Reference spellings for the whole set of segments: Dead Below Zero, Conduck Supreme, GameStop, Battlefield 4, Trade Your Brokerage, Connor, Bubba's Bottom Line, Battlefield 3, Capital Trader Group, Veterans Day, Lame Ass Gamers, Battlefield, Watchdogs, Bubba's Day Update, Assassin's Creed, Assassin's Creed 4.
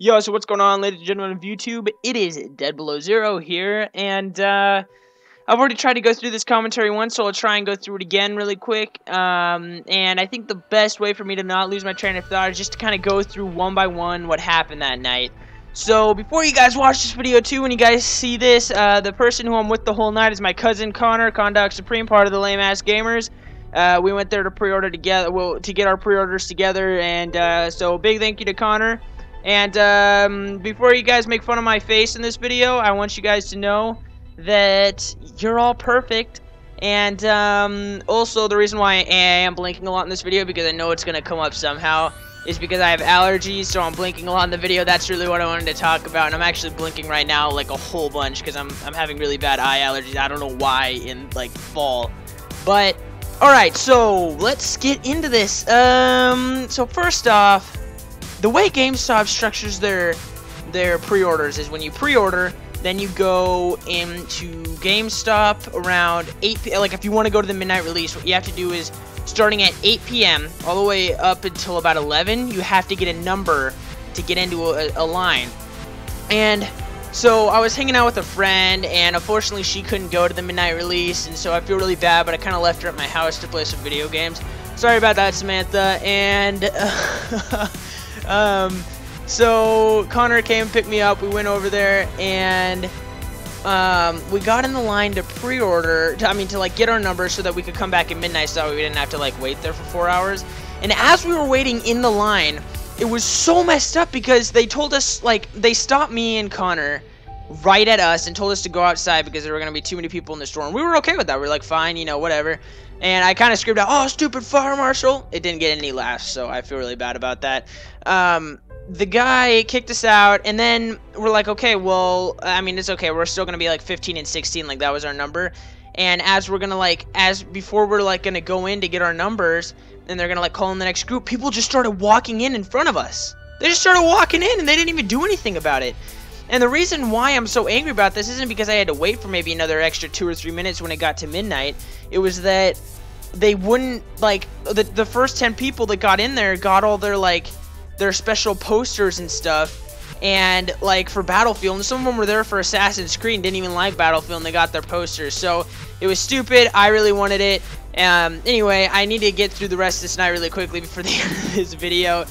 Yo, so what's going on, ladies and gentlemen of YouTube? It is Dead Below Zero here, and I've already tried to go through this commentary once, so I'll try and go through it again really quick. And I think the best way for me to not lose my train of thought is just to kind of go through one by one what happened that night. So before you guys watch this video too, when you guys see this, the person who I'm with the whole night is my cousin Connor, Conduck Supreme, part of the Lame Ass Gamers. We went there to pre-order together, well, to get our pre-orders together, and so big thank you to Connor. And before you guys make fun of my face in this video, I want you guys to know that you're all perfect. And also the reason why I am blinking a lot in this video, because I know it's going to come up somehow, is because I have allergies, so I'm blinking a lot in the video. That's really what I wanted to talk about, and I'm actually blinking right now like a whole bunch because I'm having really bad eye allergies. I don't know why in like fall, but alright, so let's get into this. So first off, the way GameStop structures their pre-orders is when you pre-order, then you go into GameStop around 8 p.m. Like if you want to go to the midnight release, what you have to do is starting at 8 p.m. all the way up until about 11, you have to get a number to get into a line. And so I was hanging out with a friend, and unfortunately she couldn't go to the midnight release, and so I feel really bad, but I kind of left her at my house to play some video games. Sorry about that, Samantha. And so Connor came and picked me up. We went over there, and we got in the line to pre-order, to like get our numbers so that we could come back at midnight, so that we didn't have to like wait there for 4 hours. And as we were waiting in the line, it was so messed up because they told us, like, they stopped me and Connor right at us and told us to go outside because there were going to be too many people in the store, and we were okay with that. We were like, fine, you know, whatever. And I kind of screamed out, "Oh, stupid fire marshal!" It didn't get any laughs, so I feel really bad about that. The guy kicked us out, and then we're like, okay, well, I mean, it's okay. We're still gonna be like 15 and 16, like that was our number. And as we're gonna like, before we're gonna go in to get our numbers, and they're gonna like call in the next group, people just started walking in front of us. They just started walking in, and they didn't even do anything about it. And the reason why I'm so angry about this isn't because I had to wait for maybe another extra 2 or 3 minutes when it got to midnight. It was that they wouldn't, like, the first 10 people that got in there got all their, like, their special posters and stuff. And, like, for Battlefield, and some of them were there for Assassin's Creed and didn't even like Battlefield, and they got their posters. So it was stupid. I really wanted it. Anyway, I need to get through the rest of this night really quickly before the end of this video.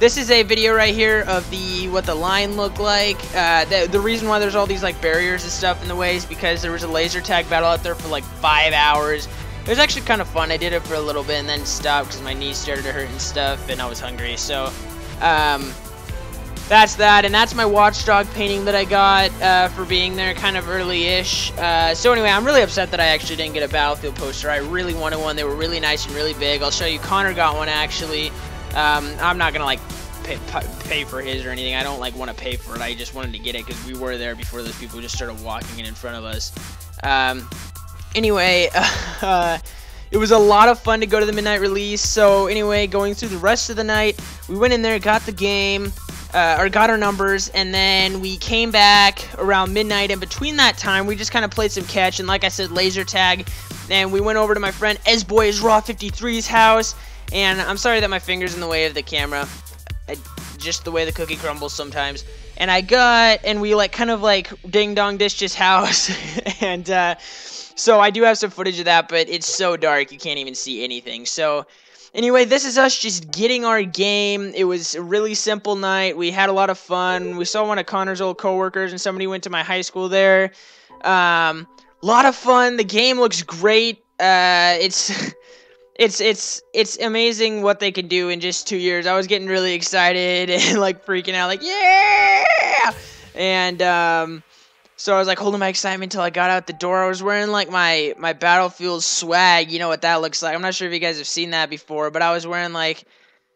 This is a video right here of what the line looked like. The reason why there's all these like barriers and stuff in the way is because there was a laser tag battle out there for like 5 hours. It was actually kind of fun. I did it for a little bit and then stopped because my knees started to hurt and stuff, and I was hungry. So that's that, and that's my Watchdog painting that I got for being there kind of early-ish. So anyway, I'm really upset that I actually didn't get a Battlefield poster. I really wanted one. They were really nice and really big. I'll show you. Connor got one actually. I'm not gonna like pay for his or anything. I don't like want to pay for it. I just wanted to get it because we were there before those people just started walking in front of us. Anyway, it was a lot of fun to go to the midnight release. So anyway, going through the rest of the night, we went in there, got the game, or got our numbers, and then we came back around midnight. And between that time, we just kind of played some catch, and like I said, laser tag. And we went over to my friend Esboy's Raw 53's house. And I'm sorry that my finger's in the way of the camera. Just the way the cookie crumbles sometimes. And I got, and we like kind of like ding-dong dished his house. And so I do have some footage of that, but it's so dark you can't even see anything. So anyway, this is us just getting our game. It was a really simple night. We had a lot of fun. We saw one of Connor's old coworkers, and somebody went to my high school there. Lot of fun. The game looks great. It's amazing what they can do in just 2 years. I was getting really excited and like freaking out, like, yeah! And so I was like holding my excitement until I got out the door. I was wearing like my Battlefield swag. You know what that looks like. I'm not sure if you guys have seen that before, but I was wearing like,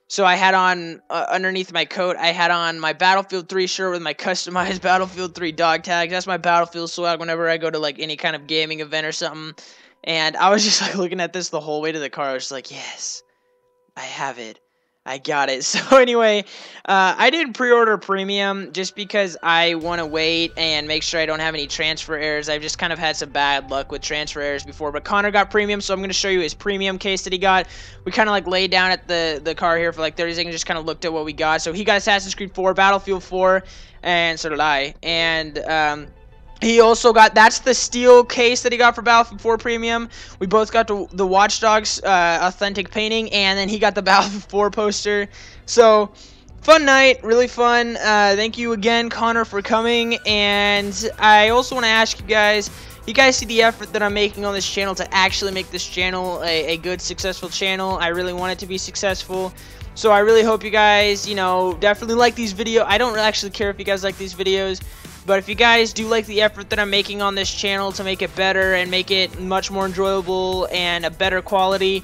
so I had on, underneath my coat, I had on my Battlefield 3 shirt with my customized Battlefield 3 dog tags. That's my Battlefield swag whenever I go to like any kind of gaming event or something. And I was just like looking at this the whole way to the car. I was just like, yes, I have it. I got it. So anyway, I didn't pre-order premium just because I want to wait and make sure I don't have any transfer errors. I've just kind of had some bad luck with transfer errors before, but Connor got premium, so I'm going to show you his premium case that he got. We kind of like laid down at the car here for like 30 seconds, just kind of looked at what we got. So he got Assassin's Creed 4, Battlefield 4, and so did I. And he also got, that's the steel case that he got for Battlefield 4 Premium. We both got the Watchdogs authentic painting, and then he got the Battlefield 4 poster. So, fun night, really fun. Thank you again, Connor, for coming. And I also want to ask you guys see the effort that I'm making on this channel to actually make this channel a good, successful channel. I really want it to be successful. So I really hope you guys, you know, definitely like these videos. I don't actually care if you guys like these videos, but if you guys do like the effort that I'm making on this channel to make it better and make it much more enjoyable and a better quality,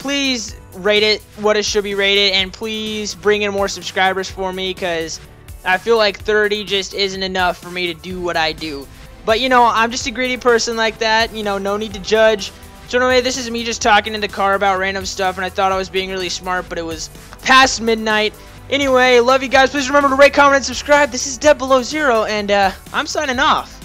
please rate it what it should be rated, and please bring in more subscribers for me, because I feel like 30 just isn't enough for me to do what I do. But, you know, I'm just a greedy person like that, you know, no need to judge. So anyway, this is me just talking in the car about random stuff, and I thought I was being really smart, but it was past midnight. Anyway, love you guys. Please remember to rate, comment, and subscribe. This is Dead Below Zero, and I'm signing off.